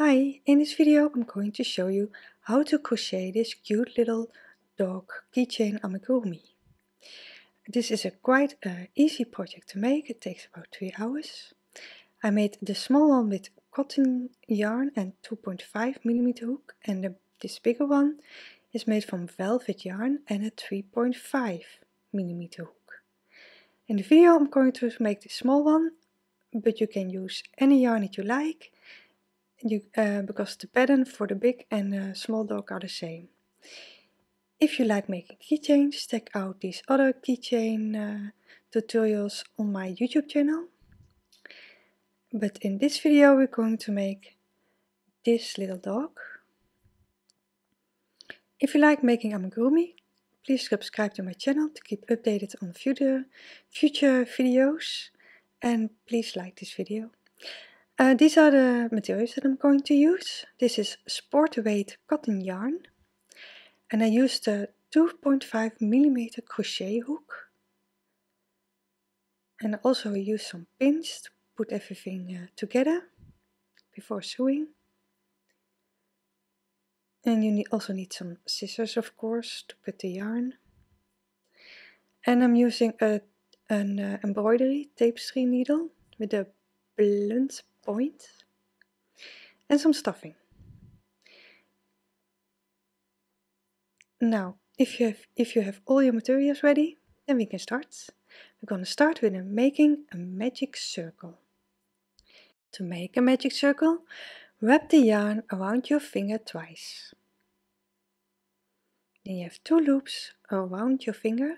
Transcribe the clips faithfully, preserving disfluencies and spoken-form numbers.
Hi, in this video I'm going to show you how to crochet this cute little dog keychain amigurumi. This is a quite uh, easy project to make, it takes about three hours. I made the small one with cotton yarn and two point five millimeter hook, and the, this bigger one is made from velvet yarn and a three point five millimeter hook. In the video I'm going to make the small one, but you can use any yarn that you like. You, uh, because the pattern for the big and uh, small dog are the same. If you like making keychains, check out these other keychain uh, tutorials on my YouTube channel. But in this video we're going to make this little dog. If you like making amigurumi, please subscribe to my channel to keep updated on future, future videos, and please like this video. Uh, these are the materials that I'm going to use. This is sport weight cotton yarn, and I used a two point five millimeter crochet hook, and I also use some pins to put everything uh, together before sewing. And you need, also need some scissors, of course, to cut the yarn. And I'm using a, an uh, embroidery tapestry needle with a blunt point and some stuffing. Now, if you have if you have all your materials ready, then we can start. We're going to start with a, making a magic circle. To make a magic circle, wrap the yarn around your finger twice. Then you have two loops around your finger.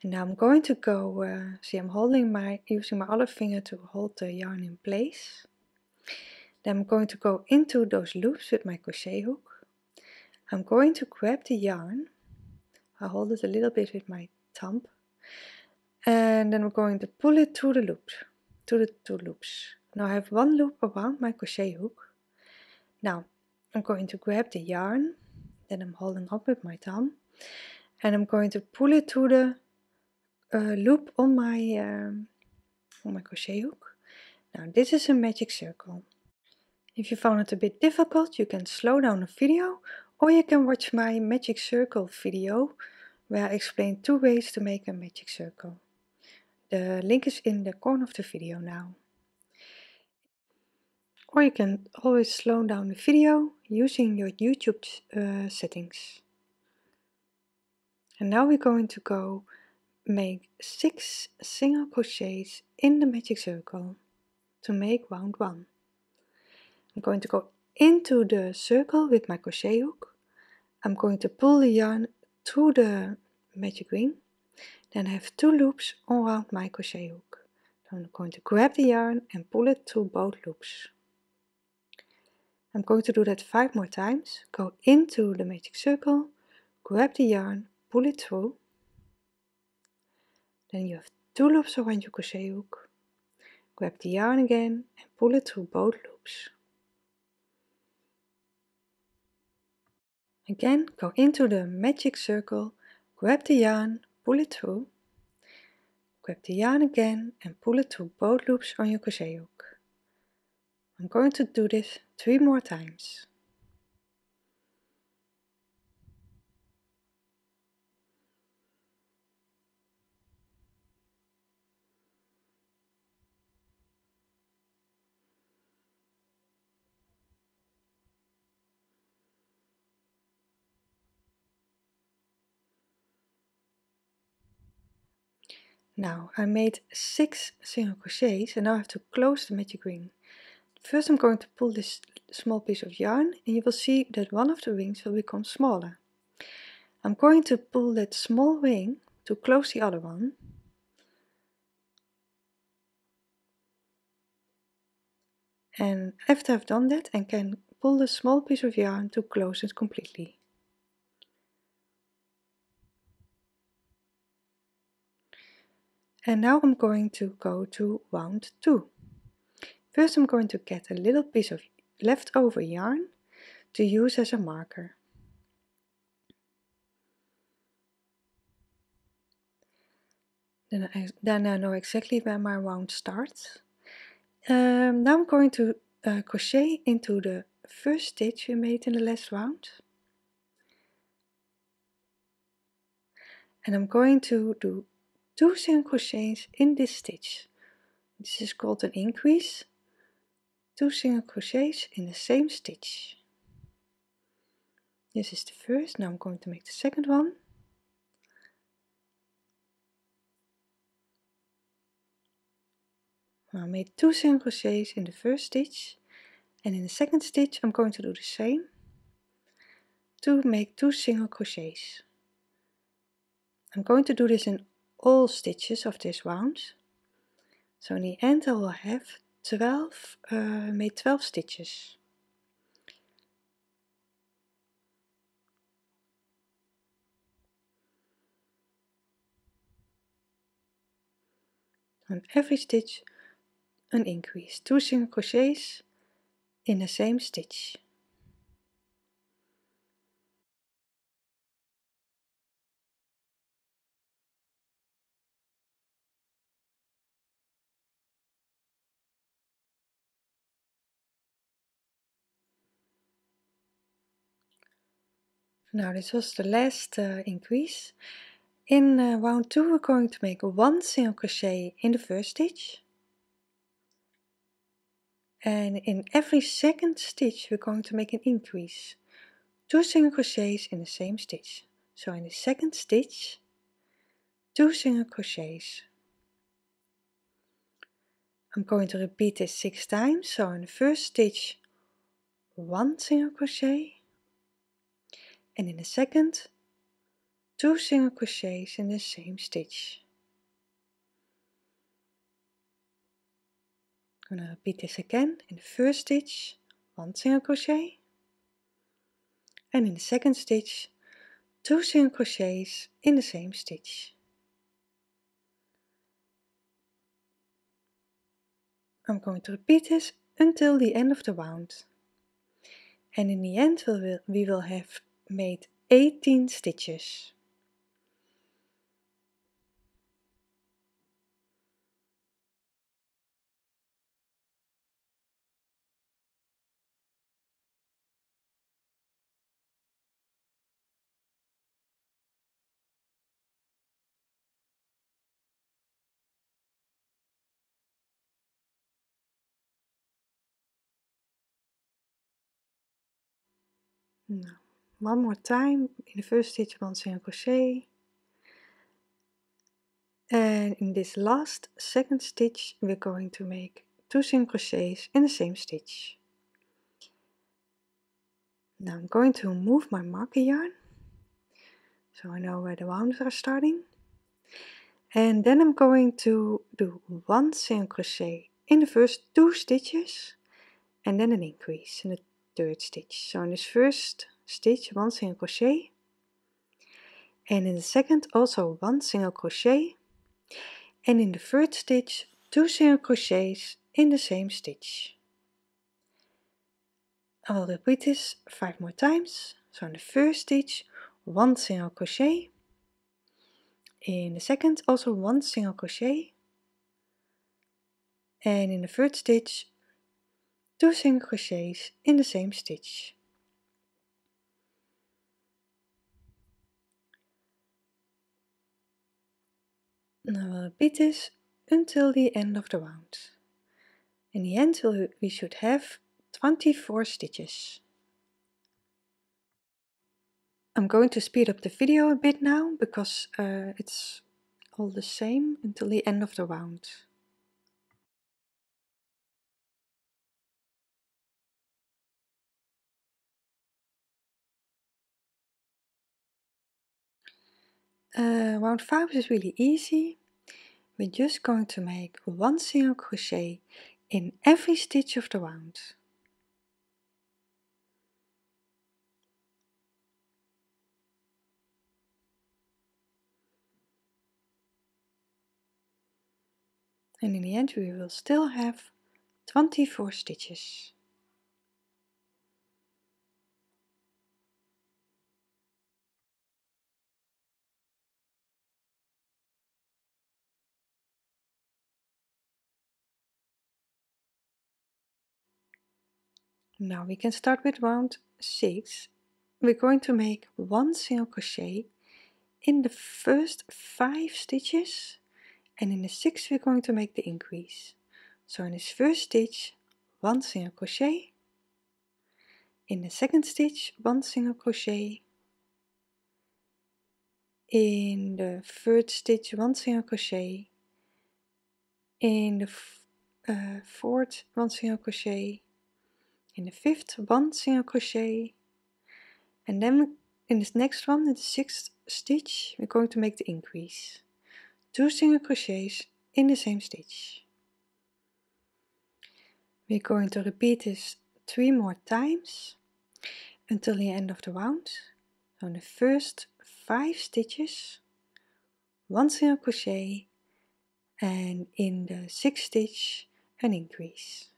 And now I'm going to go, uh, see I'm holding my, using my other finger to hold the yarn in place. Then I'm going to go into those loops with my crochet hook. I'm going to grab the yarn, I hold it a little bit with my thumb, and then I'm going to pull it through the loop, through the two loops. Now I have one loop around my crochet hook. Now I'm going to grab the yarn, then I'm holding up with my thumb, and I'm going to pull it through the Uh, loop on my um, on my crochet hook. Now this is a magic circle. If you found it a bit difficult, you can slow down the video, or you can watch my magic circle video where I explain two ways to make a magic circle. The link is in the corner of the video now. Or you can always slow down the video using your YouTube uh, settings. And now we're going to go make six single crochets in the magic circle to make round one. I'm going to go into the circle with my crochet hook. I'm going to pull the yarn through the magic ring. Then I have two loops around my crochet hook. I'm going to grab the yarn and pull it through both loops. I'm going to do that five more times. Go into the magic circle, grab the yarn, pull it through. Then you have two loops around your crochet hook, grab the yarn again and pull it through both loops. Again, go into the magic circle, grab the yarn, pull it through, grab the yarn again and pull it through both loops on your crochet hook. I'm going to do this three more times. Now I made six single crochets, and now I have to close the magic ring. First I'm going to pull this small piece of yarn, and you will see that one of the rings will become smaller. I'm going to pull that small ring to close the other one. And after I've done that, I can pull the small piece of yarn to close it completely. And now I'm going to go to round two. First I'm going to get a little piece of leftover yarn to use as a marker. Then I, then I know exactly where my round starts. Um, now I'm going to uh, crochet into the first stitch you made in the last round, and I'm going to do two single crochets in this stitch. This is called an increase. Two single crochets in the same stitch. This is the first. Now I'm going to make the second one. I made two single crochets in the first stitch, and in the second stitch I'm going to do the same to make two single crochets. I'm going to do this in all stitches of this round, so in the end I will have twelve, uh, made twelve stitches. On every stitch an increase, two single crochets in the same stitch. Now this was the last uh, increase. In uh, round two we're going to make one single crochet in the first stitch, and in every second stitch we're going to make an increase, two single crochets in the same stitch. So in the second stitch two single crochets. I'm going to repeat this six times. So in the first stitch one single crochet, and in the second two single crochets in the same stitch. I'm going to repeat this again. In the first stitch one single crochet, and in the second stitch two single crochets in the same stitch. I'm going to repeat this until the end of the round, and in the end we will, we will have made eighteen stitches. No. One more time. In the first stitch one single crochet, and in this last second stitch we're going to make two single crochets in the same stitch. Now I'm going to move my marker yarn so I know where the rounds are starting, and then I'm going to do one single crochet in the first two stitches, and then an increase in the third stitch. So in this first stitch one single crochet, and in the second also one single crochet, and in the third stitch two single crochets in the same stitch. I will repeat this five more times. So in the first stitch one single crochet, in the second also one single crochet, and in the third stitch two single crochets in the same stitch. Now we'll repeat this until the end of the round. In the end we should have twenty-four stitches. I'm going to speed up the video a bit now, because uh, it's all the same until the end of the round. Uh, round five is really easy. We're just going to make one single crochet in every stitch of the round. And in the end we will still have twenty-four stitches. Now we can start with round six. We're going to make one single crochet in the first five stitches, and in the sixth we're going to make the increase. So in this first stitch, one single crochet. In the second stitch, one single crochet. In the third stitch, one single crochet. In the uh, fourth, one single crochet. In the fifth, one single crochet. And then in this next one, in the sixth stitch, we're going to make the increase. Two single crochets in the same stitch. We're going to repeat this three more times until the end of the round. So in the first five stitches, one single crochet, and in the sixth stitch an increase.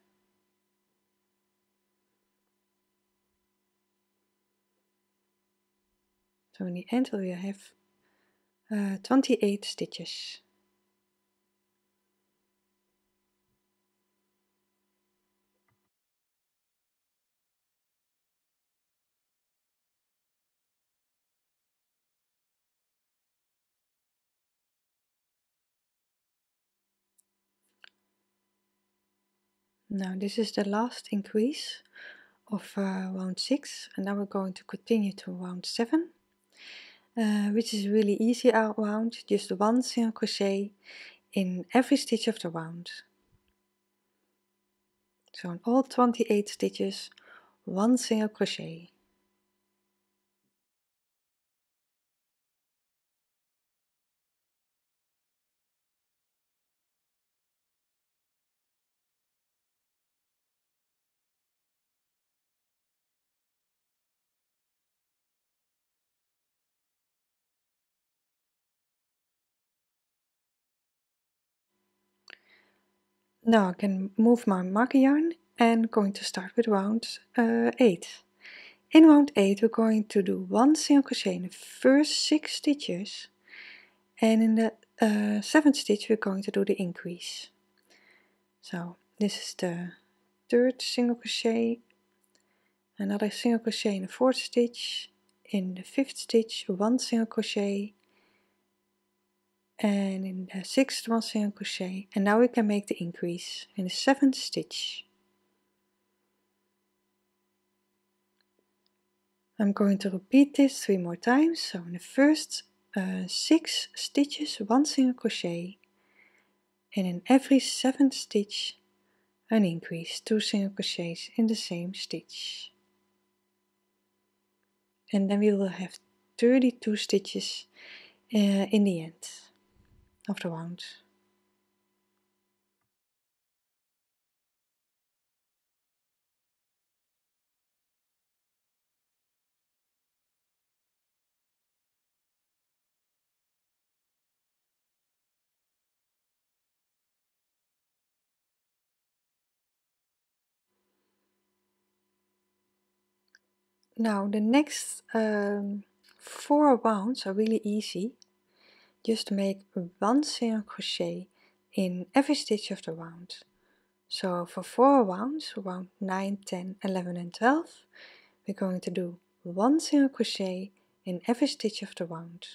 So in the end we have uh, twenty-eight stitches. Now this is the last increase of uh, round six, and now we're going to continue to round seven, uh, which is really easy round, just one single crochet in every stitch of the round. So in all twenty-eight stitches, one single crochet. Now I can move my marker yarn and going to start with round uh, eight. In round eight we're going to do one single crochet in the first six stitches, and in the uh, seventh stitch we're going to do the increase. So this is the third single crochet, another single crochet in the fourth stitch, in the fifth stitch one single crochet, and in the sixth one single crochet, and now we can make the increase in the seventh stitch. I'm going to repeat this three more times. So in the first uh, six stitches one single crochet, and in every seventh stitch an increase, two single crochets in the same stitch, and then we will have thirty-two stitches uh, in the end of the round. Now the next um, four rounds are really easy. Just make one single crochet in every stitch of the round. So for four rounds, round nine, ten, eleven and twelve, we're going to do one single crochet in every stitch of the round.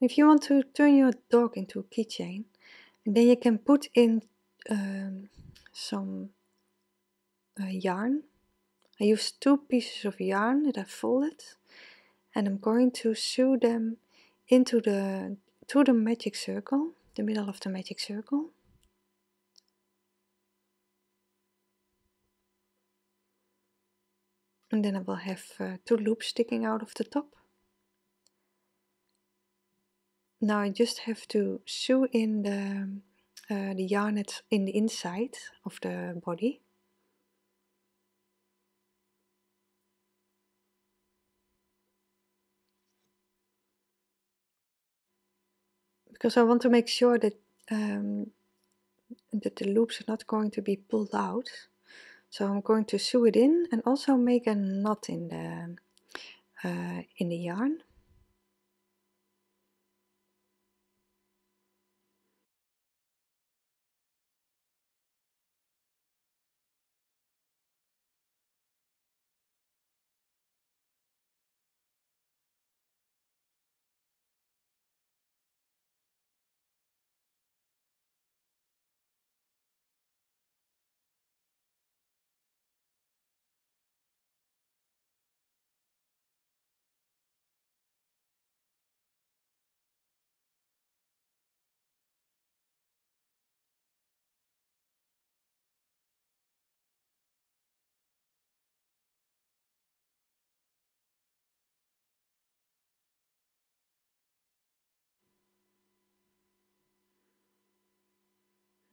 If you want to turn your dog into a keychain, then you can put in um, some uh, yarn. I used two pieces of yarn that I folded, and I'm going to sew them into the to the magic circle, the middle of the magic circle. And then I will have uh, two loops sticking out of the top. Now I just have to sew in the, uh, the yarn that's in the inside of the body. Because I want to make sure that, um, that the loops are not going to be pulled out. So I'm going to sew it in and also make a knot in the, uh, in the yarn.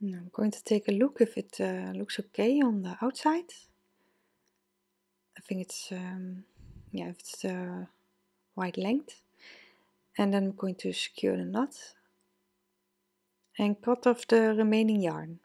Now I'm going to take a look if it uh, looks okay on the outside. I think it's um, yeah, if it's the wide length, and then I'm going to secure the knot and cut off the remaining yarn.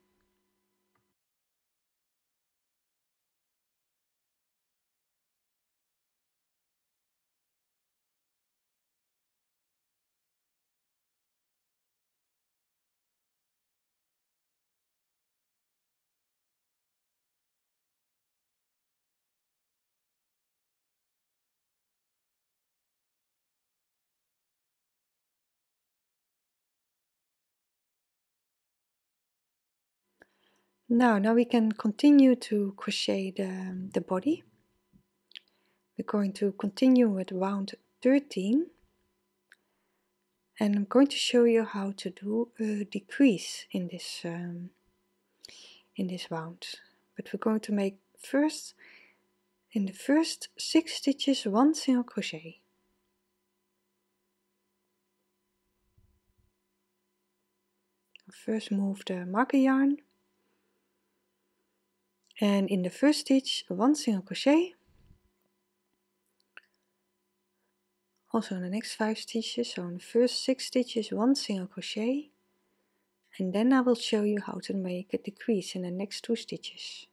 Now, now we can continue to crochet the, the body. We're going to continue with round thirteen, and I'm going to show you how to do a decrease in this um, in this round. But we're going to make first in the first six stitches one single crochet. First move the marker yarn. And in the first stitch, one single crochet. Also in the next five stitches, so in the first six stitches, one single crochet. And then I will show you how to make a decrease in the next two stitches.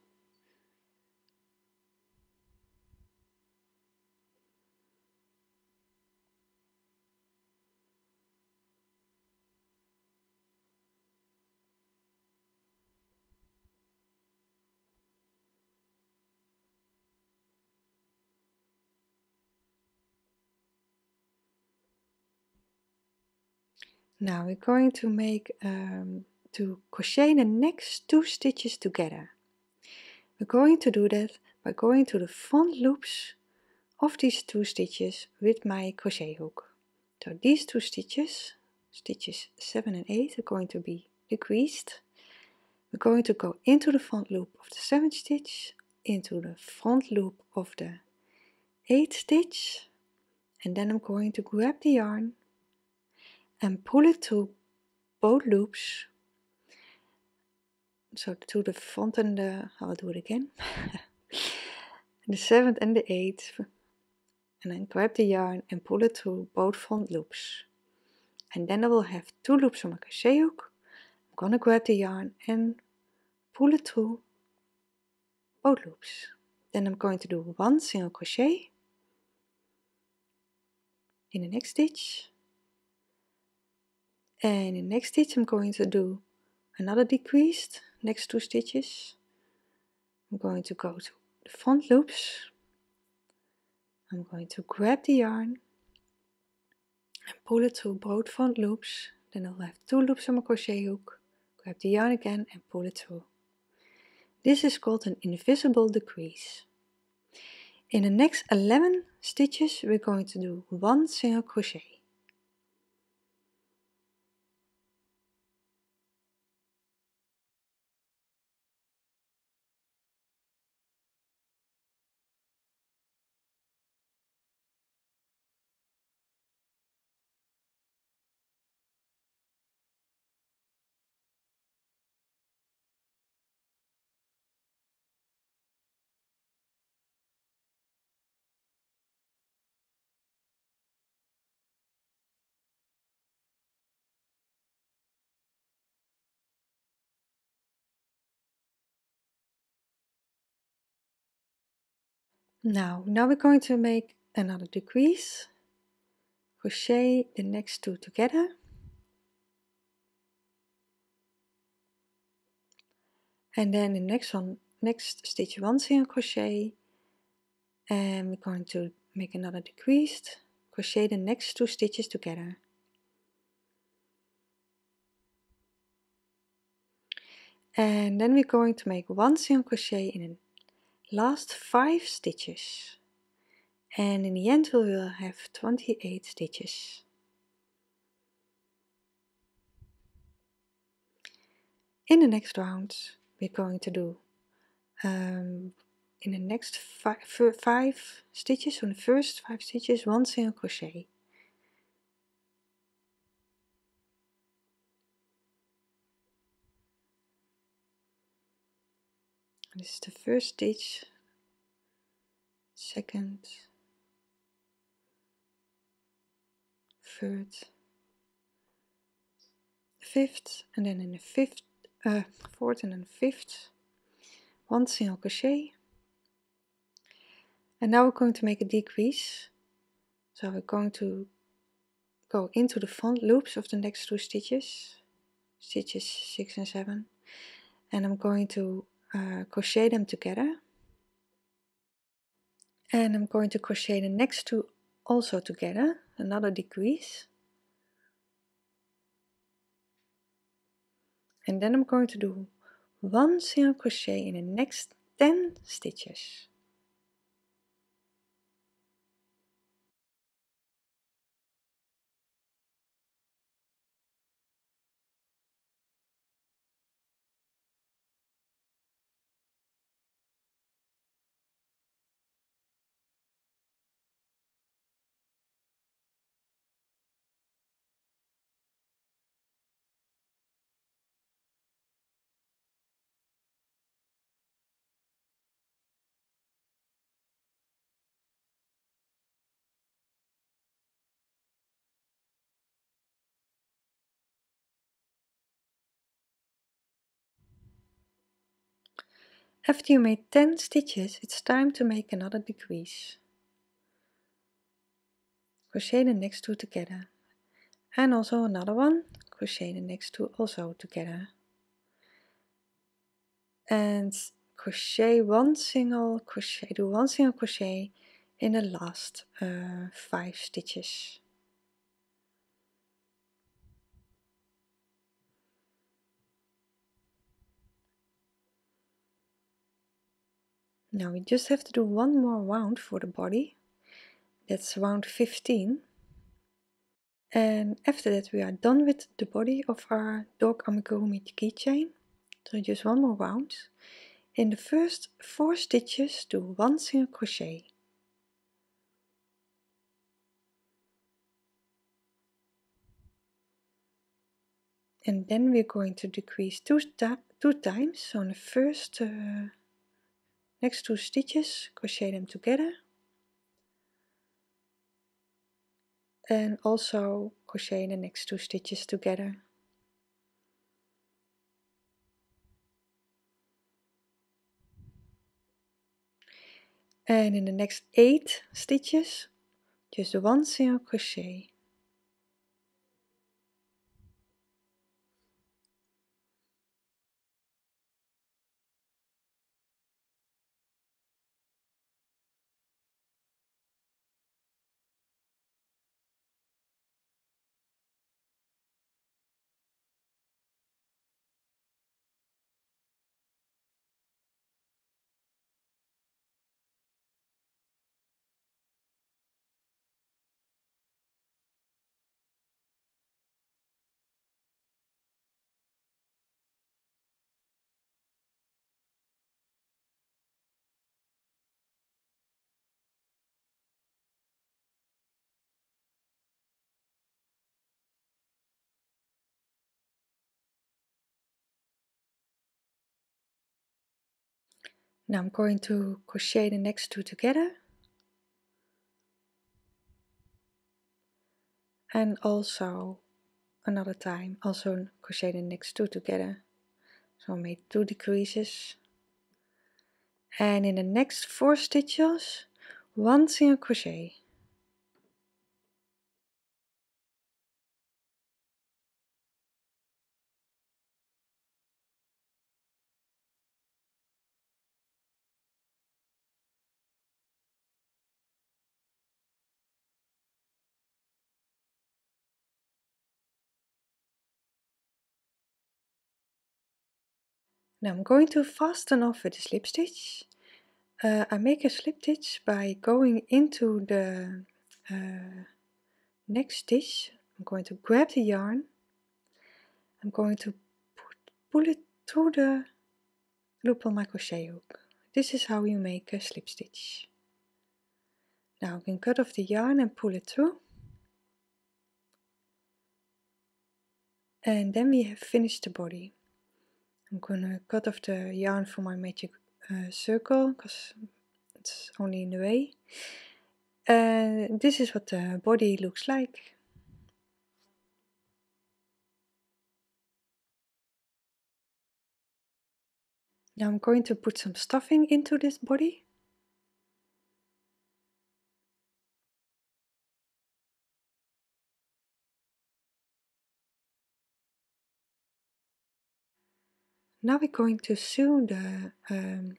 Now we're going to make um, to crochet the next two stitches together. We're going to do that by going to the front loops of these two stitches with my crochet hook. So these two stitches, stitches seven and eight, are going to be decreased. We're going to go into the front loop of the seventh stitch, into the front loop of the eighth stitch, and then I'm going to grab the yarn and pull it to both loops, so to the front and the, I'll do it again, the seventh and the eighth, and then grab the yarn and pull it to both front loops. And then I will have two loops on my crochet hook. I'm gonna grab the yarn and pull it through both loops. Then I'm going to do one single crochet in the next stitch. And in the next stitch I'm going to do another decreased, next two stitches. I'm going to go to the front loops. I'm going to grab the yarn and pull it through both front loops. Then I'll have two loops on my crochet hook, grab the yarn again and pull it through. This is called an invisible decrease. In the next eleven stitches we're going to do one single crochet. Now, now we're going to make another decrease, crochet the next two together, and then the next one, next stitch one single crochet, and we're going to make another decrease, crochet the next two stitches together. And then we're going to make one single crochet in a last five stitches, and in the end we will have twenty-eight stitches. In the next round we're going to do um, in the next five, five stitches, on the first five stitches one single crochet. This is the first stitch, second, third, fifth, and then in the fifth, uh, fourth and then fifth, one single crochet. And now we're going to make a decrease. So we're going to go into the front loops of the next two stitches, stitches six and seven, and I'm going to Uh, crochet them together, and I'm going to crochet the next two also together, another decrease, and then I'm going to do one single crochet in the next ten stitches. After you made ten stitches, it's time to make another decrease. Crochet the next two together, and also another one, crochet the next two also together, and crochet one single crochet, do one single crochet in the last uh, five stitches. Now we just have to do one more round for the body, that's round fifteen, and after that we are done with the body of our dog amigurumi keychain. So just one more round. In the first four stitches do one single crochet. And then we're going to decrease two, two times, so on the first uh, next two stitches, crochet them together, and also crochet the next two stitches together. And in the next eight stitches, just one single crochet. Now I'm going to crochet the next two together. And also another time, also crochet the next two together. So I made two decreases. And in the next four stitches, one single crochet. Now I'm going to fasten off with a slip stitch. Uh, I make a slip stitch by going into the uh, next stitch. I'm going to grab the yarn. I'm going to pull it through the loop on my crochet hook. This is how you make a slip stitch. Now I can cut off the yarn and pull it through. And then we have finished the body. I'm gonna cut off the yarn for my magic uh, circle because it's only in the way. And uh, this is what the body looks like. Now I'm going to put some stuffing into this body. Now we're going to sew the um,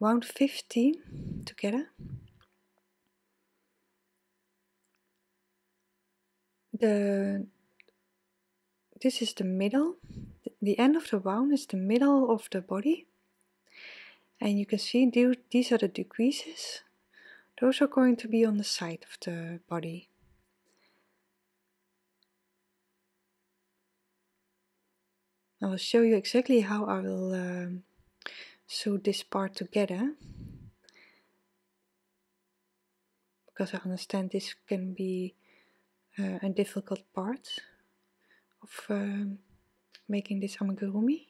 round fifteen together. The, this is the middle, the end of the round is the middle of the body. And you can see these are the decreases. Those are going to be on the side of the body. I will show you exactly how I will um, sew this part together, because I understand this can be uh, a difficult part of um, making this amigurumi.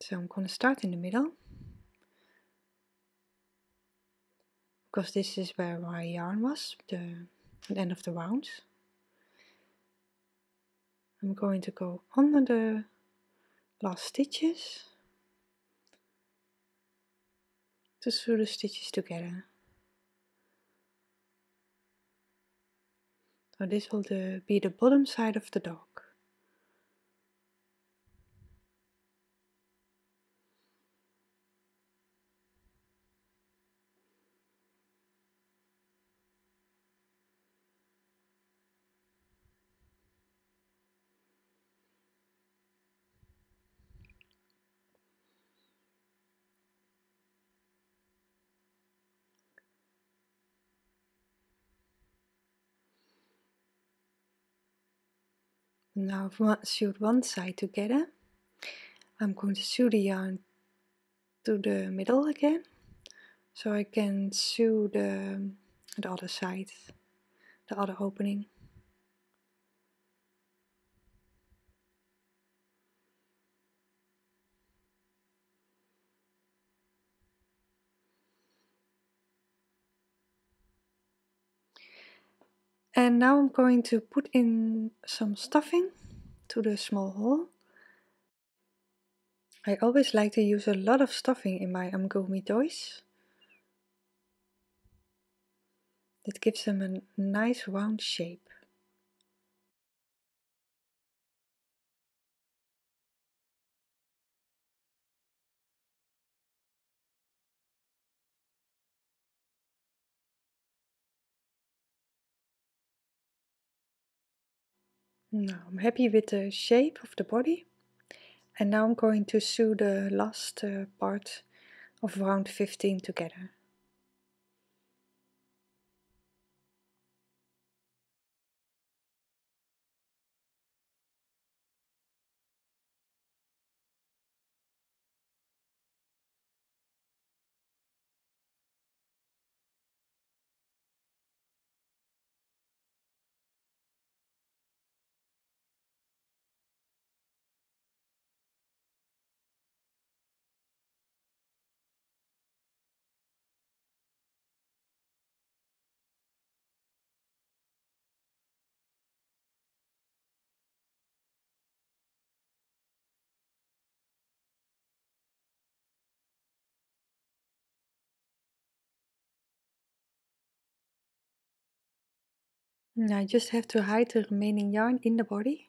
So I'm going to start in the middle, because this is where my yarn was, the, the end of the round. I'm going to go under the last stitches to sew the stitches together. So this will the, be the bottom side of the dog. Now I've sewed one side together. I'm going to sew the yarn to the middle again, so I can sew the, the other side, the other opening. And now I'm going to put in some stuffing to the small hole. I always like to use a lot of stuffing in my amigurumi toys. It gives them a nice round shape. Now I'm happy with the shape of the body, and now I'm going to sew the last uh, part of round fifteen together. Now I just have to hide the remaining yarn in the body.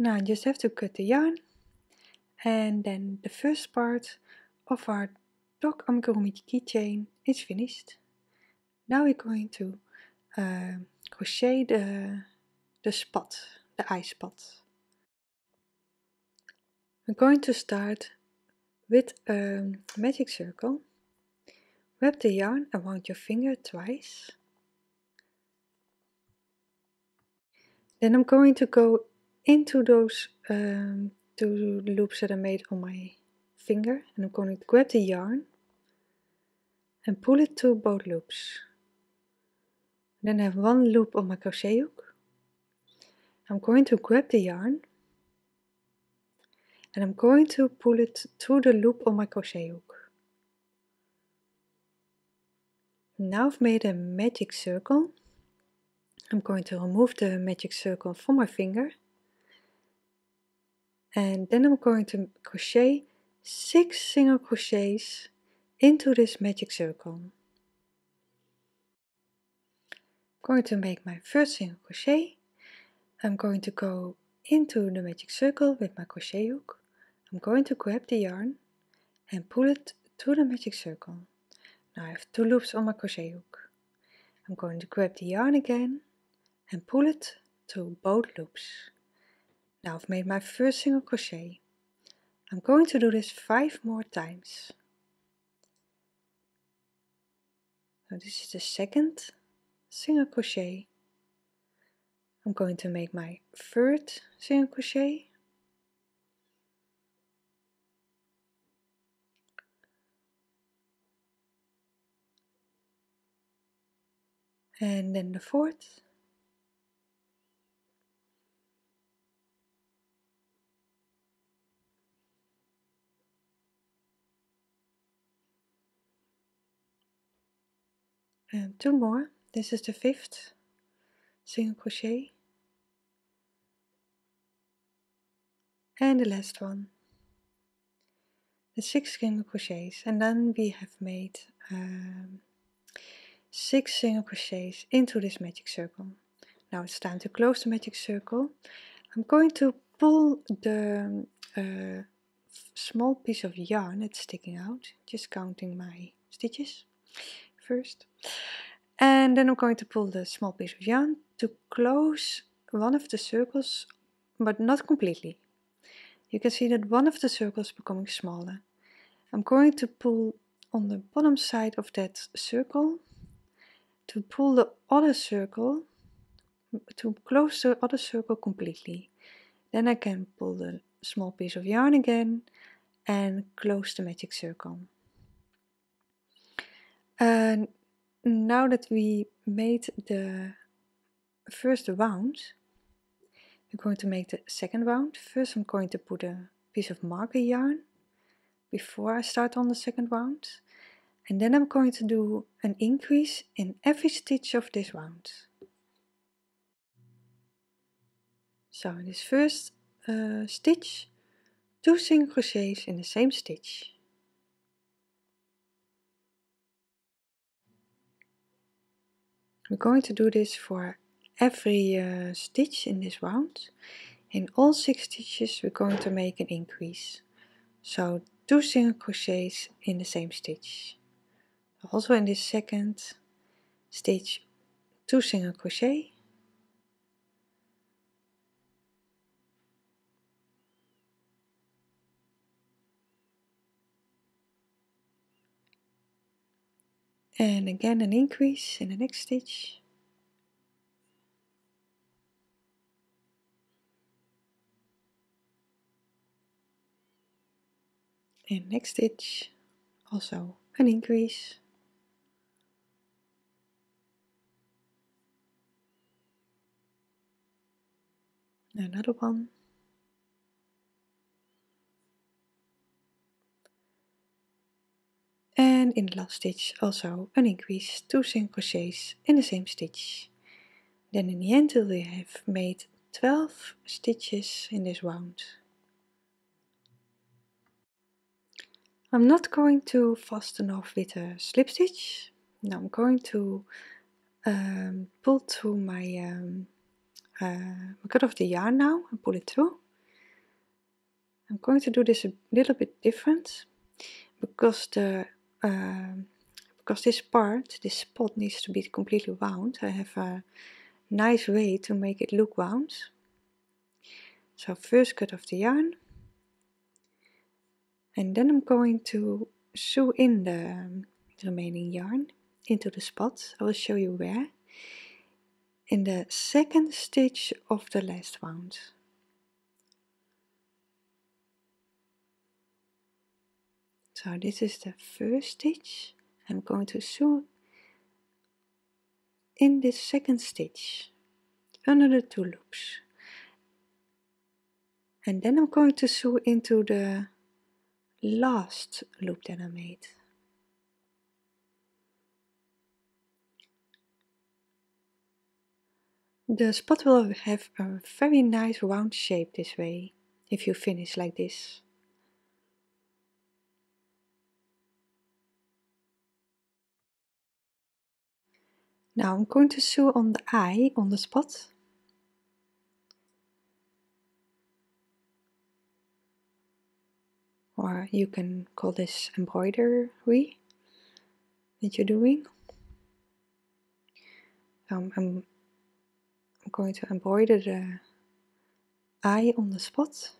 Now I just have to cut the yarn, and then the first part of our dog amigurumi keychain is finished. Now we're going to uh, crochet the, the spot, the eye spot. We're going to start with a magic circle. Wrap the yarn around your finger twice. Then I'm going to go into those um, two loops that I made on my finger, and I'm going to grab the yarn and pull it to both loops. Then I have one loop on my crochet hook. I'm going to grab the yarn and I'm going to pull it through the loop on my crochet hook. Now I've made a magic circle. I'm going to remove the magic circle from my finger. And then I'm going to crochet six single crochets into this magic circle. I'm going to make my first single crochet. I'm going to go into the magic circle with my crochet hook. I'm going to grab the yarn and pull it through the magic circle. Now I have two loops on my crochet hook. I'm going to grab the yarn again and pull it through both loops. Now I've made my first single crochet. I'm going to do this five more times. So this is the second single crochet. I'm going to make my third single crochet. And then the fourth. And two more. This is the fifth single crochet and the last one, the six single crochets, and then we have made um, six single crochets into this magic circle. Now it's time to close the magic circle. I'm going to pull the uh, small piece of yarn that's sticking out, just counting my stitches first, and then I'm going to pull the small piece of yarn to close one of the circles, but not completely. You can see that one of the circles is becoming smaller. I'm going to pull on the bottom side of that circle to pull the other circle, to close the other circle completely. Then I can pull the small piece of yarn again and close the magic circle. And uh, now that we made the first round, we're going to make the second round. First I'm going to put a piece of marker yarn before I start on the second round. And then I'm going to do an increase in every stitch of this round. So in this first uh, stitch, two single crochets in the same stitch. We're going to do this for every uh, stitch in this round. In all six stitches we're going to make an increase. So two single crochets in the same stitch. Also in this second stitch, two single crochet. And again an increase in the next stitch. And next stitch, also an increase. another one, and in the last stitch also an increase, two single crochets in the same stitch. Then in the end we have made twelve stitches in this round. I'm not going to fasten off with a slip stitch. Now I'm going to um, pull through my um, uh, cut off the yarn now and pull it through. I'm going to do this a little bit different because the uh, because this part, this spot, needs to be completely round. I have a nice way to make it look round. So first cut off the yarn. And then I'm going to sew in the remaining yarn into the spot. I will show you where. In the second stitch of the last round. So this is the first stitch. I'm going to sew in this second stitch under the two loops. And then I'm going to sew into the last loop that I made. The spot will have a very nice round shape this way, if you finish like this. Now I'm going to sew on the eye, on the spot. Or you can call this embroidery that you're doing. Um, I'm, I'm going to embroider the eye on the spot.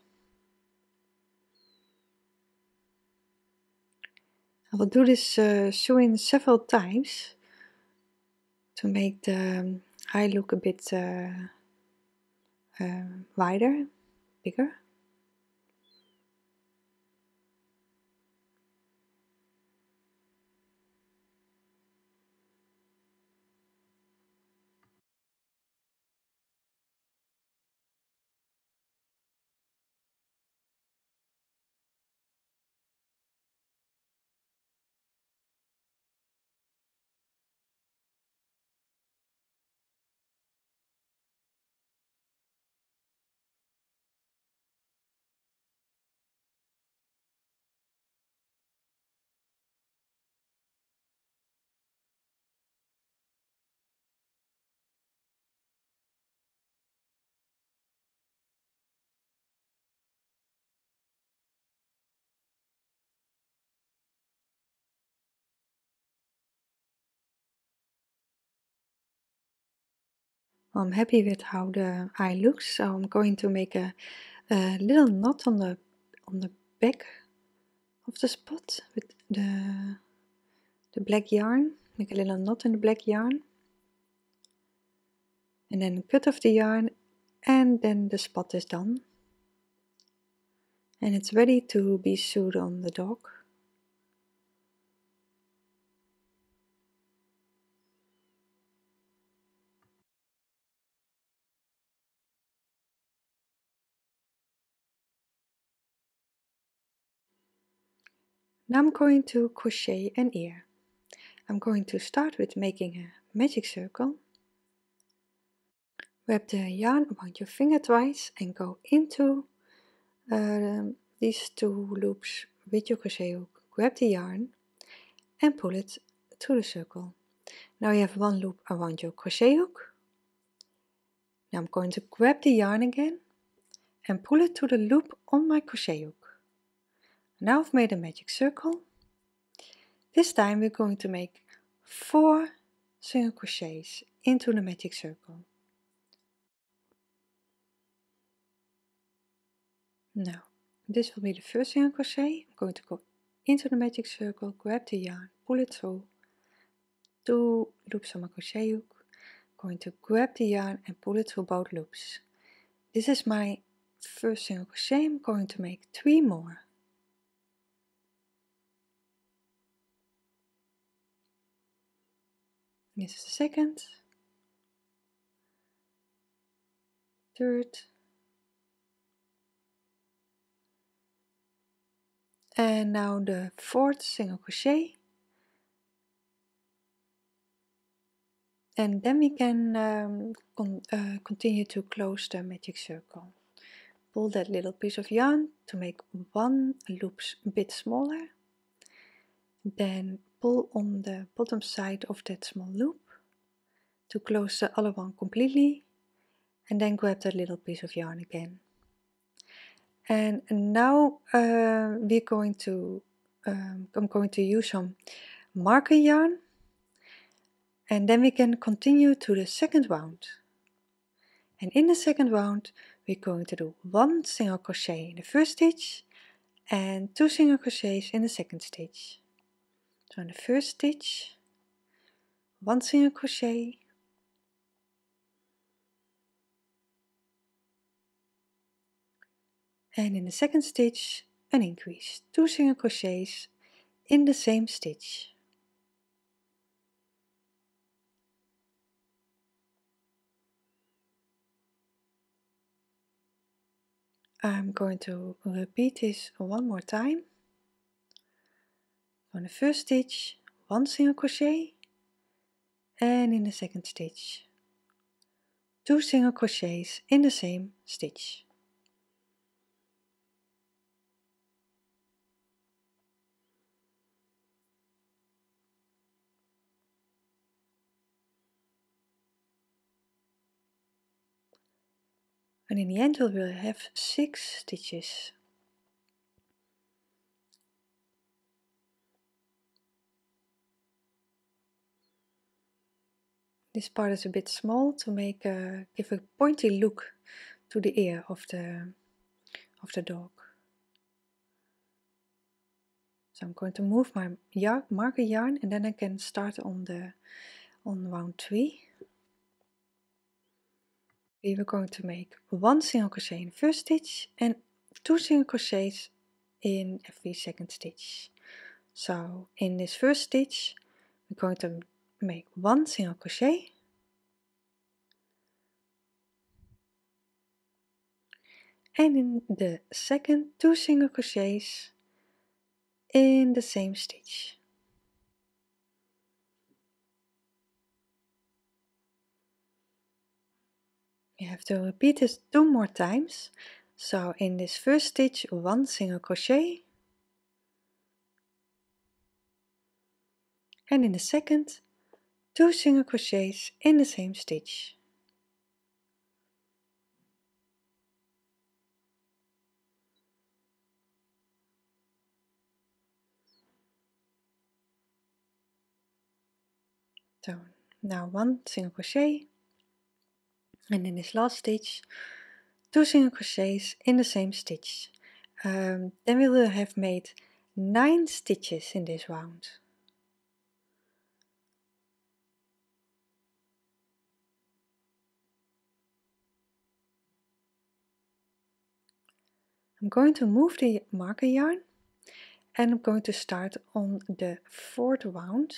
I will do this uh, sewing several times to make the eye look a bit uh, uh, wider, bigger. I'm happy with how the eye looks, so I'm going to make a, a little knot on the on the back of the spot with the the black yarn. Make a little knot in the black yarn, and then cut off the yarn, and then the spot is done, and it's ready to be sewed on the dog. Now I'm going to crochet an ear. I'm going to start with making a magic circle. Wrap the yarn around your finger twice and go into uh, these two loops with your crochet hook. Grab the yarn and pull it through the circle. Now you have one loop around your crochet hook. Now I'm going to grab the yarn again and pull it through the loop on my crochet hook. Now I've made a magic circle. This time we're going to make four single crochets into the magic circle. Now, this will be the first single crochet. I'm going to go into the magic circle, grab the yarn, pull it through, two loops on my crochet hook. I'm going to grab the yarn and pull it through both loops. This is my first single crochet. I'm going to make three more. This is the second, third, En nou de fourth single crochet. And then we can um, con uh, continue to close the magic circle. Pull that little piece of yarn to make one loop a bit smaller. Then pull on the bottom side of that small loop to close the other one completely. And then grab that little piece of yarn again. And now uh, we're going to, um, I'm going to use some marker yarn. And then we can continue to the second round. And in the second round, we're going to do one single crochet in the first stitch and two single crochets in the second stitch. So in the first stitch, one single crochet, and in the second stitch, an increase, two single crochets in the same stitch. I'm going to repeat this one more time. On the first stitch, one single crochet, and in the second stitch, two single crochets in the same stitch. And in the end we will have six stitches. This part is a bit small to make a, give a pointy look to the ear of the, of the dog. So I'm going to move my yarn, marker yarn, and then I can start on the on round three. We are going to make one single crochet in the first stitch and two single crochets in every second stitch. So in this first stitch we're going to make one single crochet, and in the second two single crochets in the same stitch. You have to repeat this two more times. So in this first stitch, one single crochet, and in the second, two single crochets in the same stitch. So now one single crochet, and in this last stitch, two single crochets in the same stitch. Um, then we will have made nine stitches in this round. I'm going to move the marker yarn and I'm going to start on the fourth round.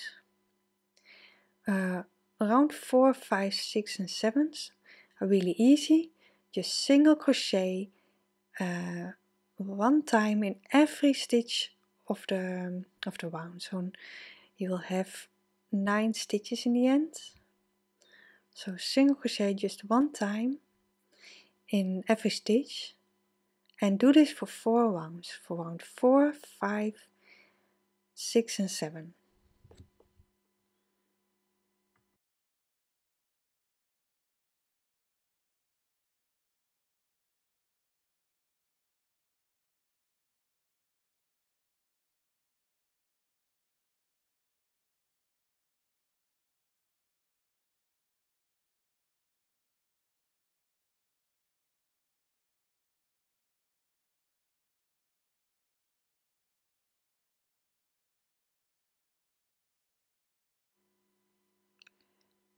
Uh, round four, five, six and seven. Really easy, just single crochet uh, one time in every stitch of the of the round. So you will have nine stitches in the end. So single crochet just one time in every stitch, and do this for four rounds, for round four, five, six and seven.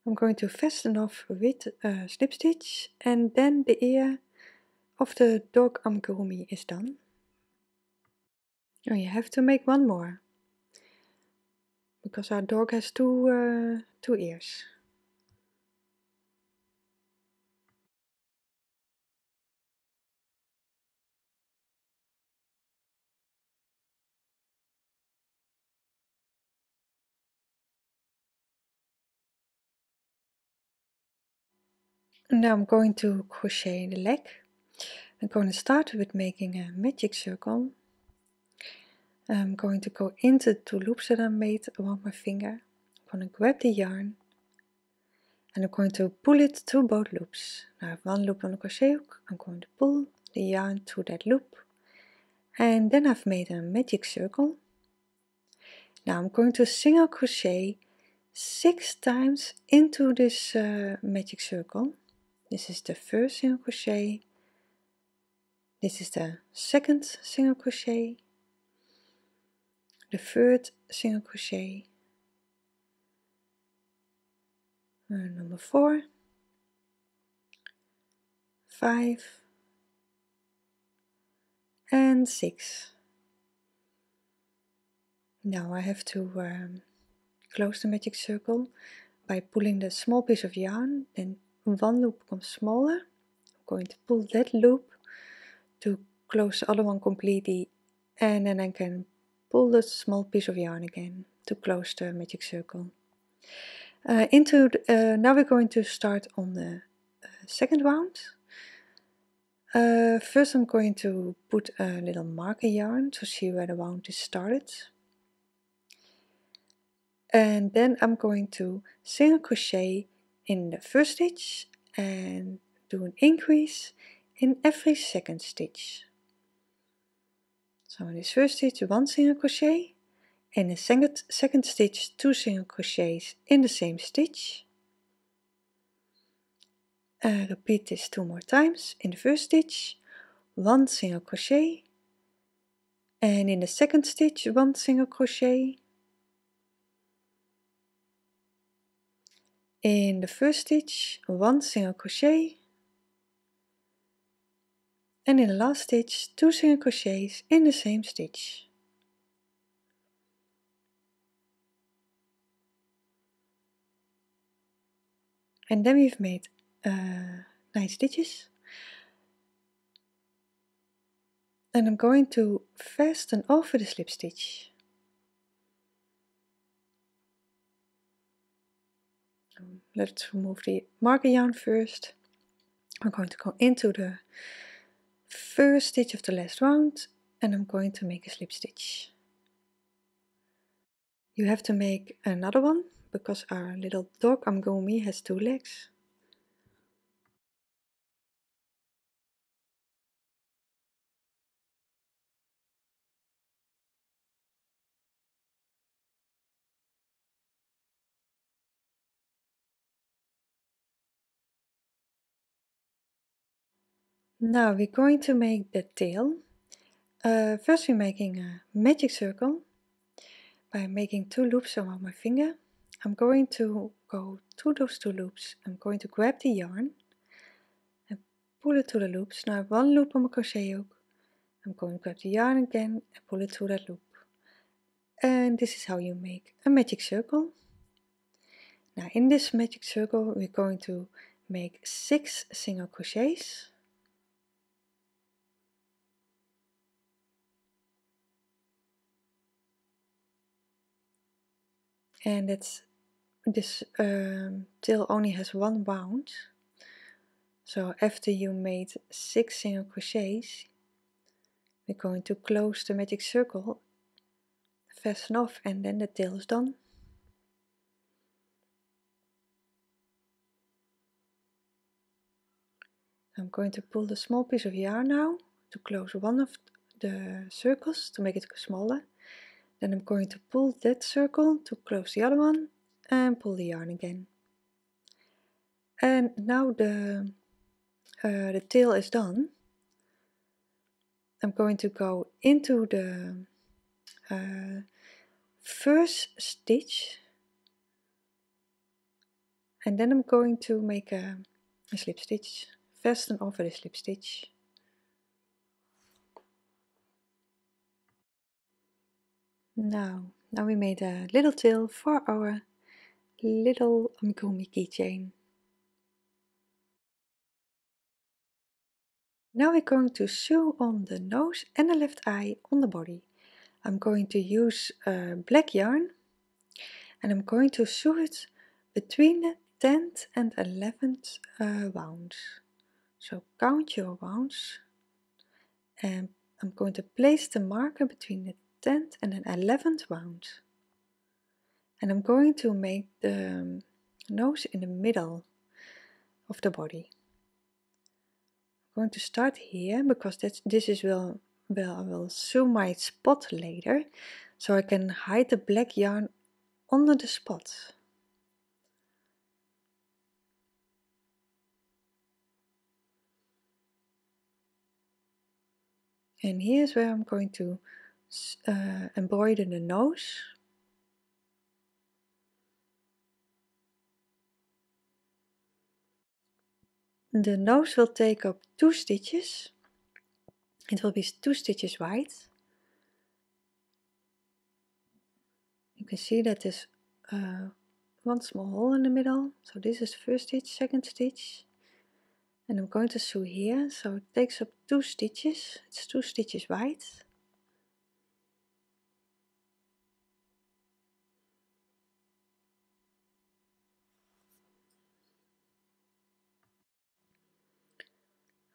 I'm going to fasten off with a slip stitch, and then the ear of the dog amigurumi is done. Oh, you have to make one more, because our dog has two, uh, two ears. And now I'm going to crochet the leg. I'm going to start with making a magic circle. I'm going to go into the two loops that I made around my finger. I'm going to grab the yarn and I'm going to pull it to both loops. Now I have one loop on the crochet hook, I'm going to pull the yarn to that loop, and then I've made a magic circle. Now I'm going to single crochet six times into this uh, magic circle. This is the first single crochet, this is the second single crochet, the third single crochet, number four, five, and six. Now I have to um, close the magic circle by pulling the small piece of yarn, then one loop becomes smaller. I'm going to pull that loop to close the other one completely, and then I can pull the small piece of yarn again to close the magic circle. Uh, into the, uh, now we're going to start on the uh, second round. Uh, first I'm going to put a little marker yarn to see where the round is started. And then I'm going to single crochet in the first stitch and do an increase in every second stitch. So in this first stitch one single crochet. In the second, second stitch, two single crochets in the same stitch. Uh, repeat this two more times. In the first stitch, one single crochet. And in the second stitch, one single crochet. In the first stitch, one single crochet. And in the last stitch, two single crochets in the same stitch. And then we've made uh, nine stitches. And I'm going to fasten over the slip stitch. Let's remove the marker yarn first. I'm going to go into the first stitch of the last round and I'm going to make a slip stitch. You have to make another one, because our little dog Amigurumi has two legs. Now we're going to make the tail. Uh, first we're making a magic circle by making two loops around my finger. I'm going to go to those two loops, I'm going to grab the yarn and pull it to the loops. Now I have one loop on my crochet hook, I'm going to grab the yarn again and pull it to that loop. And this is how you make a magic circle. Now in this magic circle we're going to make six single crochets. And that's This um, tail only has one round, so after you made six single crochets, we're going to close the magic circle, fasten off, and then the tail is done. I'm going to pull the small piece of yarn now to close one of the circles to make it smaller. Then I'm going to pull that circle to close the other one. And pull the yarn again. And now the, uh, the tail is done. I'm going to go into the uh, first stitch. And then I'm going to make a, a slip stitch. Fasten over the slip stitch. Now, now we made a little tail for our little Amigurumi keychain. Now we're going to sew on the nose and the left eye on the body. I'm going to use uh, black yarn and I'm going to sew it between the tenth and eleventh uh, round. So count your rounds, and I'm going to place the marker between the tenth and the eleventh round. And I'm going to make the nose in the middle of the body. I'm going to start here, because that's, this is well, well, I will sew my spot later, so I can hide the black yarn under the spot. And here's where I'm going to uh, embroider the nose. The nose will take up two stitches. It will be two stitches wide. You can see that there's uh, one small hole in the middle. So this is the first stitch, second stitch. And I'm going to sew here, so it takes up two stitches, it's two stitches wide.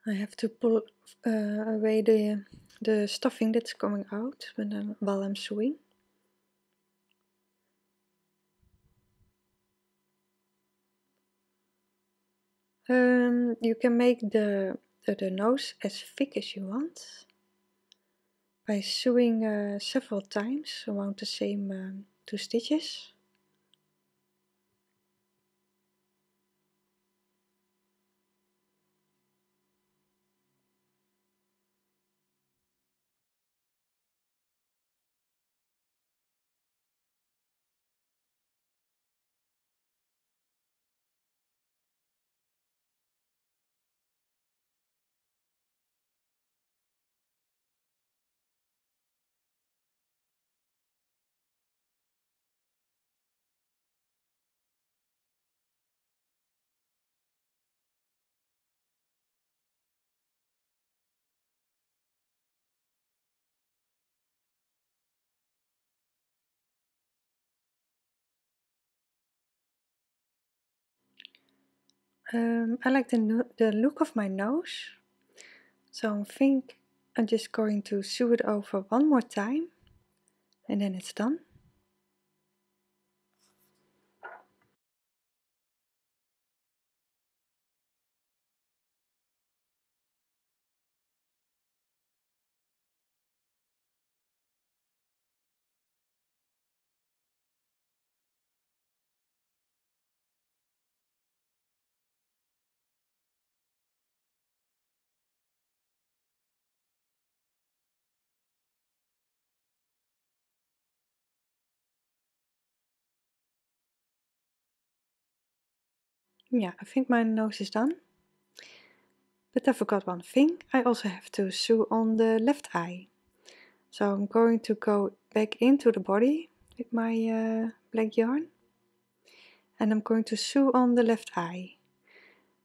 I have to pull uh, away the, the stuffing that's coming out when I'm, while I'm sewing. Um, you can make the, the, the nose as thick as you want by sewing uh, several times around the same um, two stitches. Um, I like the, no the look of my nose, so I think I'm just going to sew it over one more time, and then it's done. Yeah, I think my nose is done, but I forgot one thing. I also have to sew on the left eye. So I'm going to go back into the body with my uh, black yarn, and I'm going to sew on the left eye.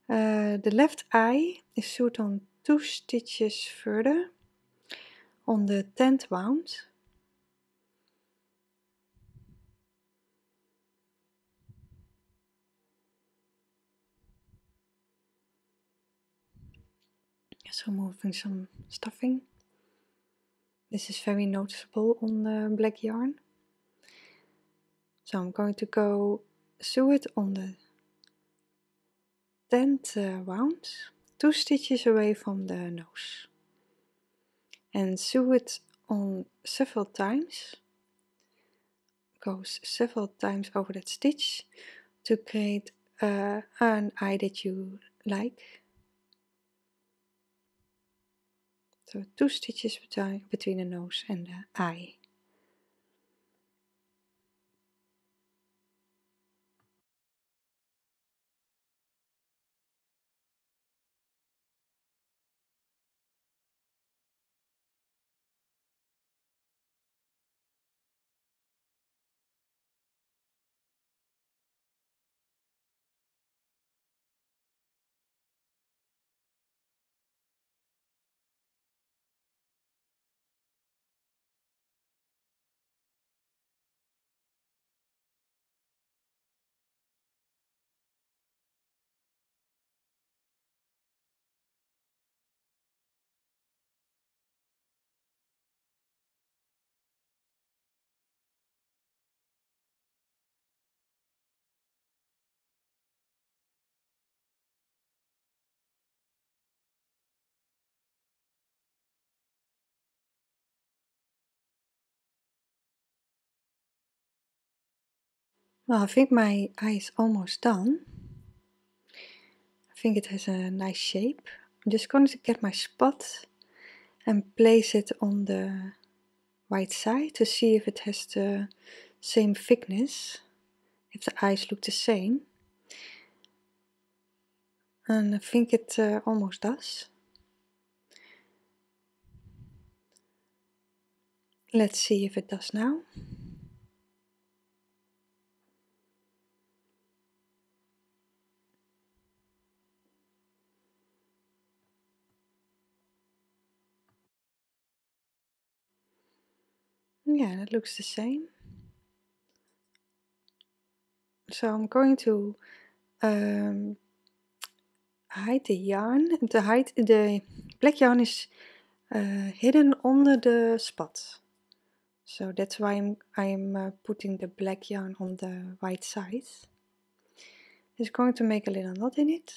Uh, the left eye is sewed on two stitches further on the tenth round. So moving some stuffing. This is very noticeable on the black yarn. So I'm going to go sew it on the tenth uh, round, two stitches away from the nose. And sew it on several times. Goes several times over that stitch to create uh, an eye that you like. So two stitches between, between the nose and the eye. Well, I think my eye is almost done. I think it has a nice shape. I'm just going to get my spot and place it on the right side to see if it has the same thickness, if the eyes look the same. And I think it uh, almost does. Let's see if it does now. Yeah, that looks the same. So I'm going to um, hide the yarn. The hide, the black yarn is uh, hidden under the spot. So that's why I'm, I'm uh, putting the black yarn on the right side. It's going to make a little knot in it.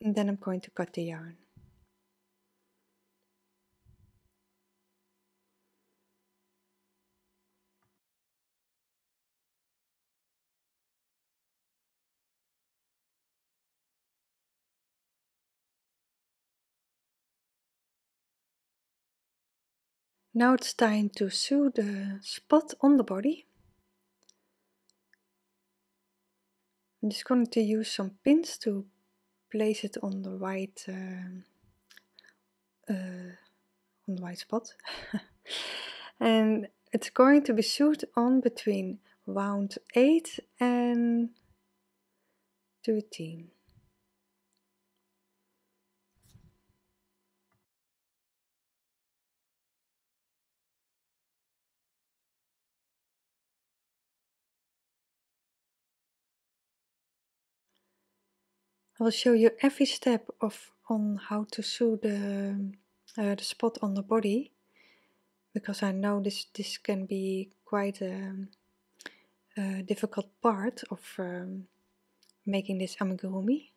And then I'm going to cut the yarn. Now it's time to sew the spot on the body. I'm just going to use some pins to place it on the right, uh, uh, on the right spot. And it's going to be sewed on between round eight and thirteen. I will show you every step of on how to sew the, uh, the spot on the body, because I know this, this can be quite a, a difficult part of um, making this amigurumi.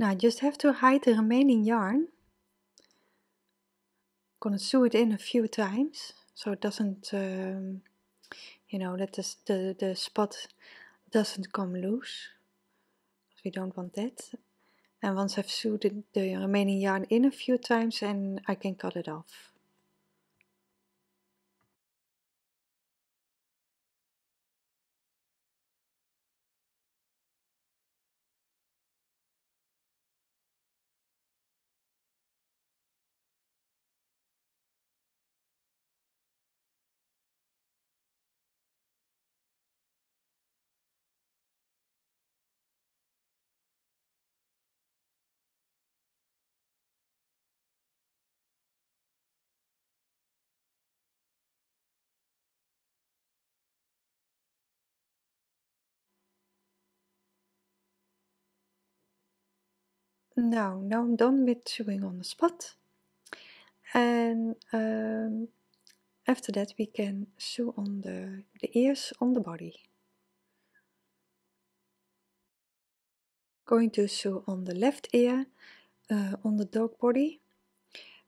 Now just have to hide the remaining yarn. Gonna sew it in a few times so it doesn't, um, you know, that the, the, the spot doesn't come loose. We don't want that. And once I've sewed the, the remaining yarn in a few times, and I can cut it off. Now, now I'm done with sewing on the spot, and um, after that we can sew on the, the ears on the body. Going to sew on the left ear uh, on the dog body,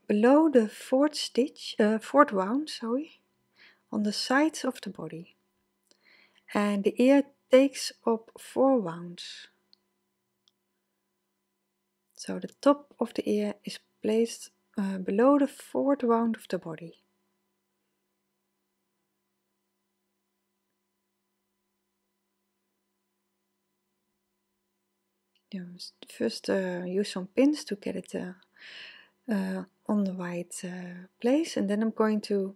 below the fourth stitch, uh, fourth round, sorry, on the sides of the body, and the ear takes up four rounds. So the top of the ear is placed uh, below the fourth round of the body. First uh, use some pins to get it uh, uh, on the right uh, place, and then I'm going to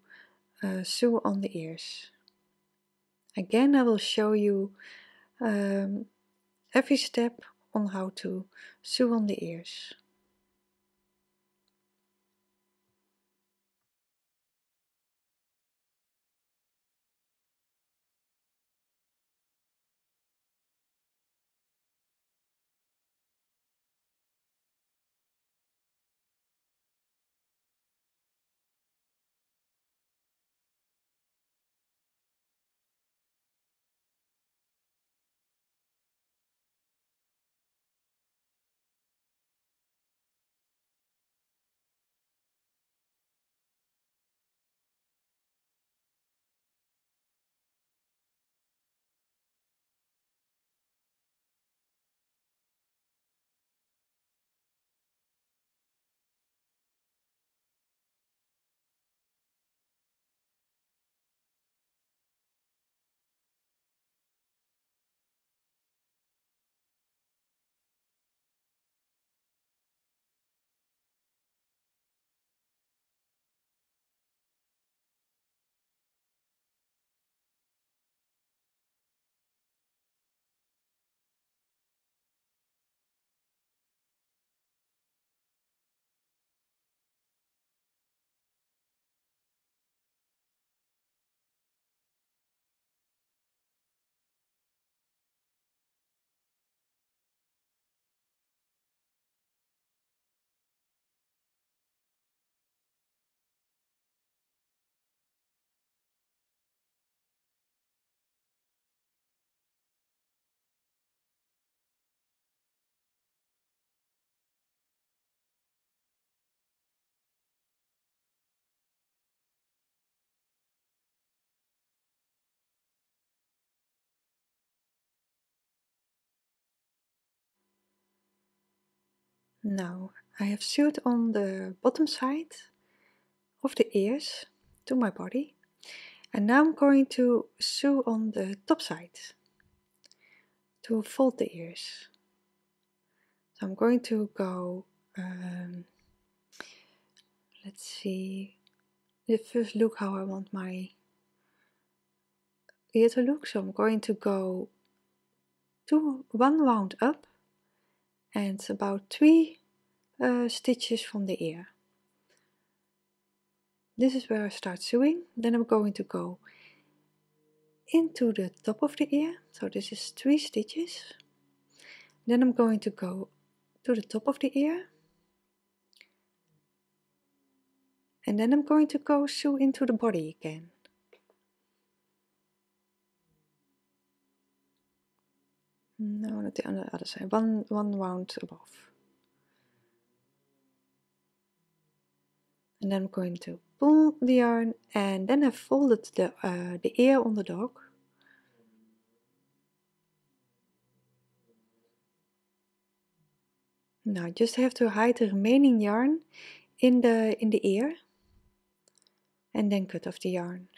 uh, sew on the ears. Again, I will show you um, every step on how to sew on the ears. Now, I have sewed on the bottom side of the ears to my body, and now I'm going to sew on the top side to fold the ears. So I'm going to go, um, let's see, let's first look how I want my ear to look. So I'm going to go two, one round up, and about three uh, stitches from the ear. This is where I start sewing. Then I'm going to go into the top of the ear. So this is three stitches. Then I'm going to go to the top of the ear. And then I'm going to go sew into the body again. No, not on the other side, one, one round above. and then I'm going to pull the yarn, and then I folded the, uh, the ear on the dog. Now just have to hide the remaining yarn in the, in the ear, and then cut off the yarn.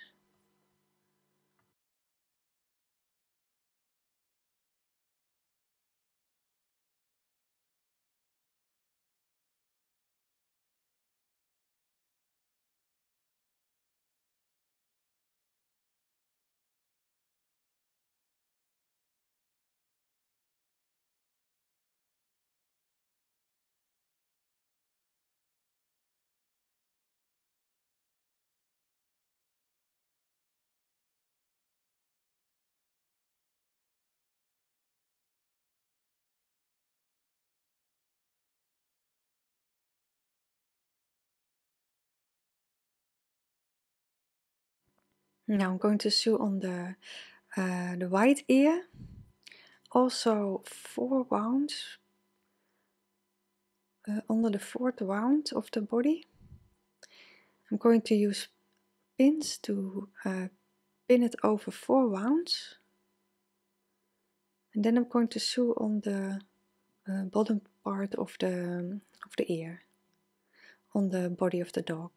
Now I'm going to sew on the, uh, the white ear, also four wounds, uh, under the fourth wound of the body. I'm going to use pins to uh, pin it over four wounds. And then I'm going to sew on the uh, bottom part of the, of the ear, on the body of the dog.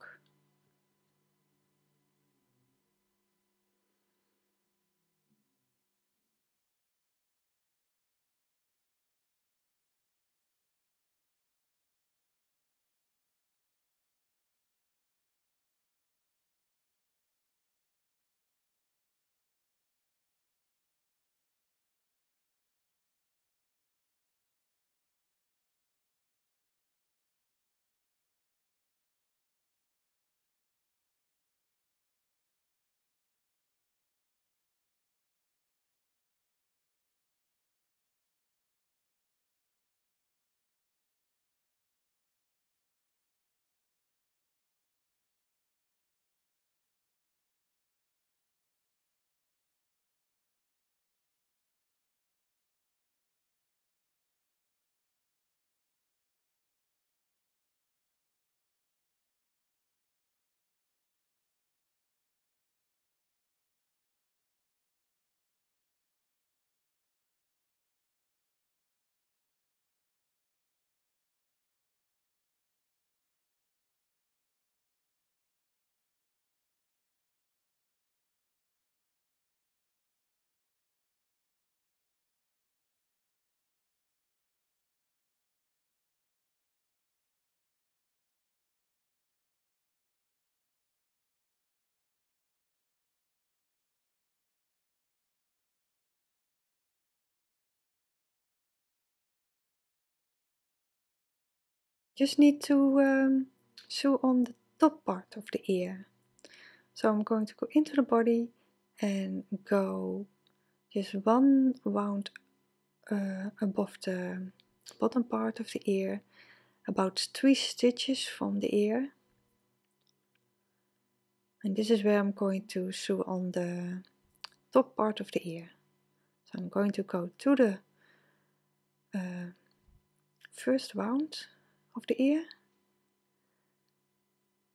Just need to um, sew on the top part of the ear. So I'm going to go into the body and go just one wound uh, above the bottom part of the ear, about three stitches from the ear. And this is where I'm going to sew on the top part of the ear. So I'm going to go to the uh, first wound of the ear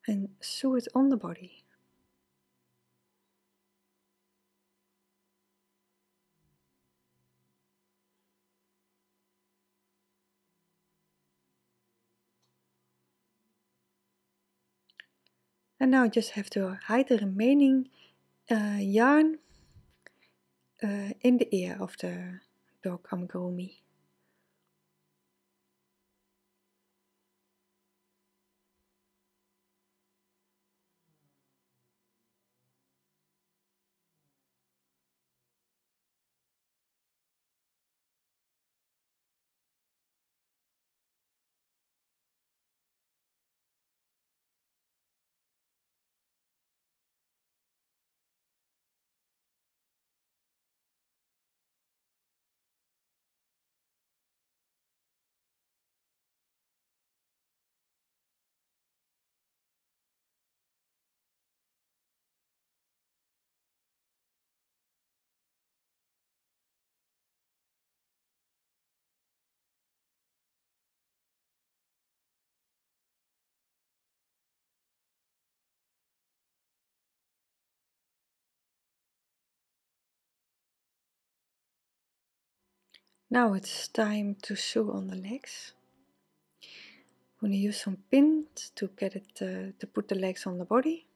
and sew it on the body. And now I just have to hide the remaining uh, yarn uh, in the ear of the dog amigurumi. Now it's time to sew on the legs. I'm going to use some pin to get it uh, to put the legs on the body.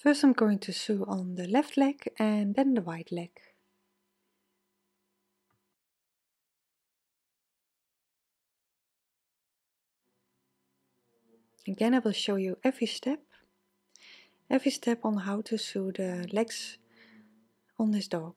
First I'm going to sew on the left leg and then the right leg. Again, I will show you every step, every step on how to sew the legs on this dog.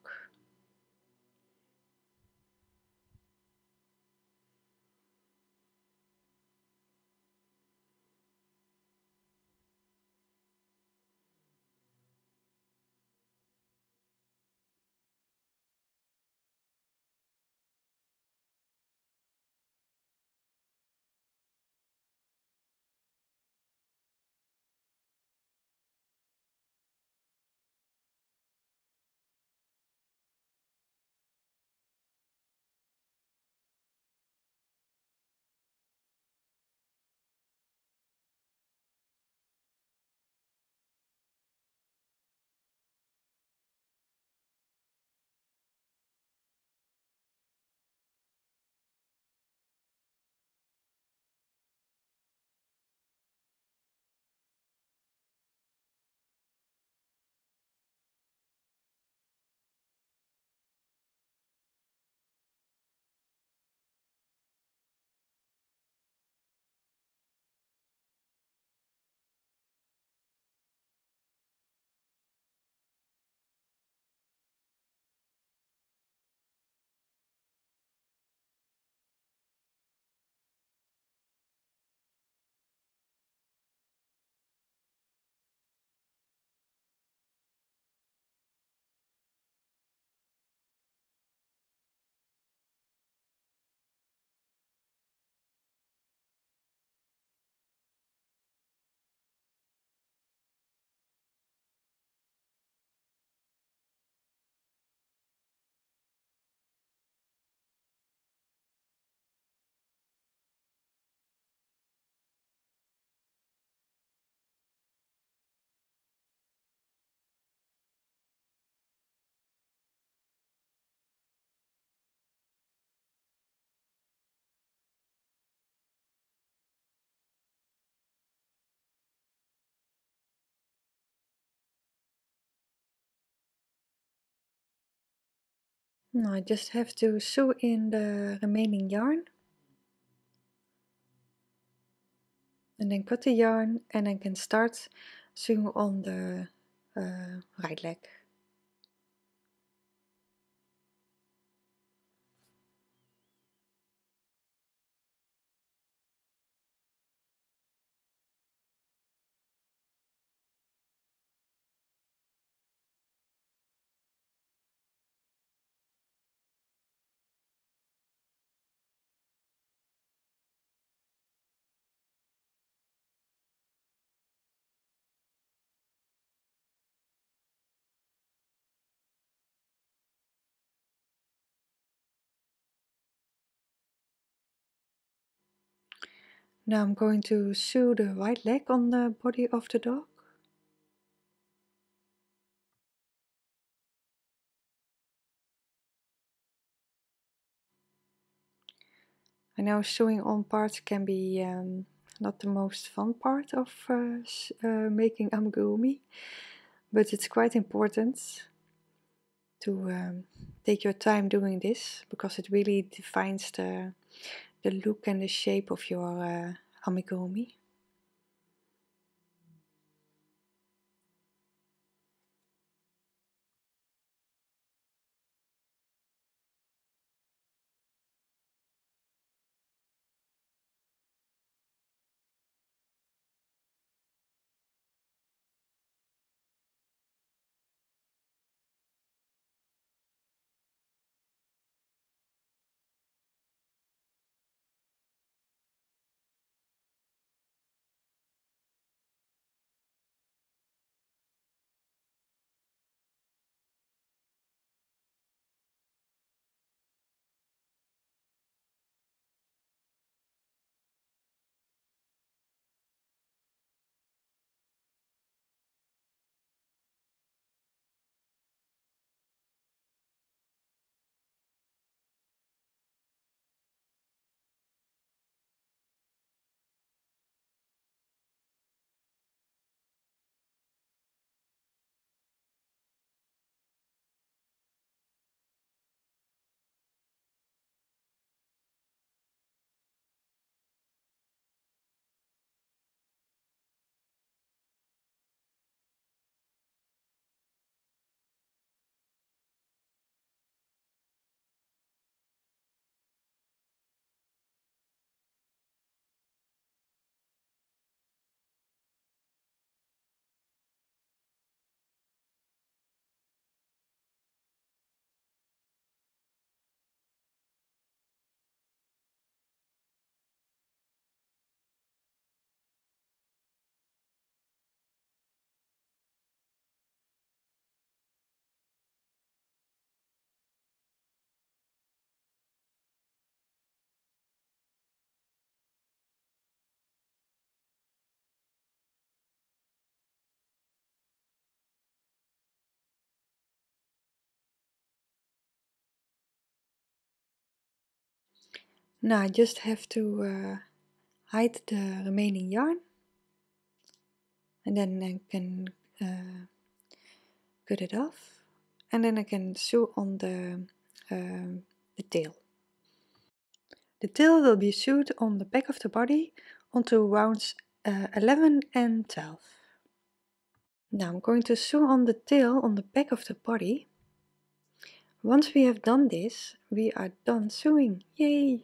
Now I just have to sew in the remaining yarn and then cut the yarn, and I can start sewing on the uh, right leg. Now I'm going to sew the right leg on the body of the dog. I know sewing on parts can be um, not the most fun part of uh, uh, making amigurumi, but it's quite important to um, take your time doing this, because it really defines the the look and the shape of your uh, amigurumi. Now I just have to uh, hide the remaining yarn, and then I can uh, cut it off, and then I can sew on the, uh, the tail. The tail will be sewed on the back of the body onto rounds uh, eleven and twelve. Now I'm going to sew on the tail on the back of the body. Once we have done this, we are done sewing. Yay!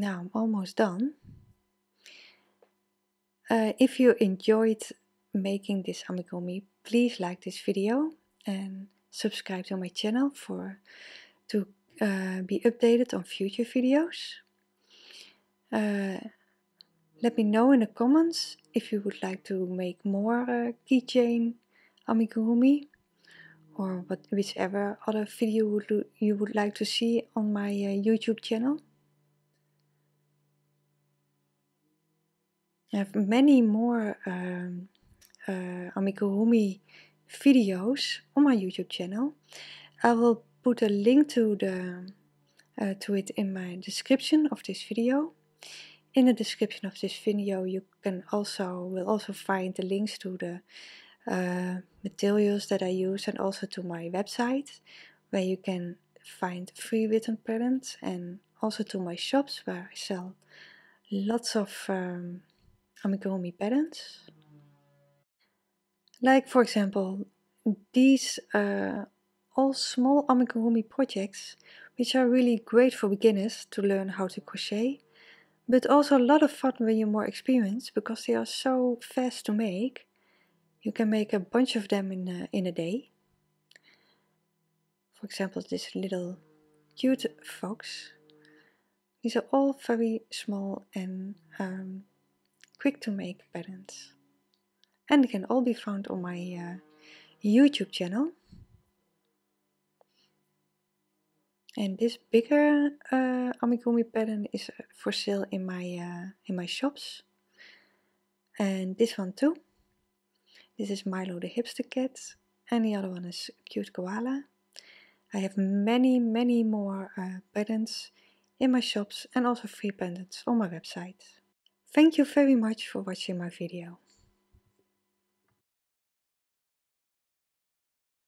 Now I'm almost done. Uh, if you enjoyed making this amigurumi, please like this video and subscribe to my channel for to uh, be updated on future videos. Uh, let me know in the comments if you would like to make more uh, keychain amigurumi, or what, whichever other video would, you would like to see on my uh, YouTube channel. I have many more um, uh, amigurumi videos on my YouTube channel. I will put a link to the uh, to it in my description of this video. In the description of this video, you can also will also find the links to the uh, materials that I use, and also to my website, where you can find free written patterns, and also to my shops where I sell lots of um, amigurumi patterns, like for example these uh, all small amigurumi projects, which are really great for beginners to learn how to crochet, but also a lot of fun when you're more experienced, because they are so fast to make. You can make a bunch of them in a, in a day. For example, this little cute fox. These are all very small and um, quick to make patterns, and they can all be found on my uh, YouTube channel. And this bigger uh, amigurumi pattern is for sale in my uh, in my shops, and this one too. This is Milo the hipster cat, and the other one is cute koala. I have many many more uh, patterns in my shops, and also free patterns on my website. Thank you very much for watching my video.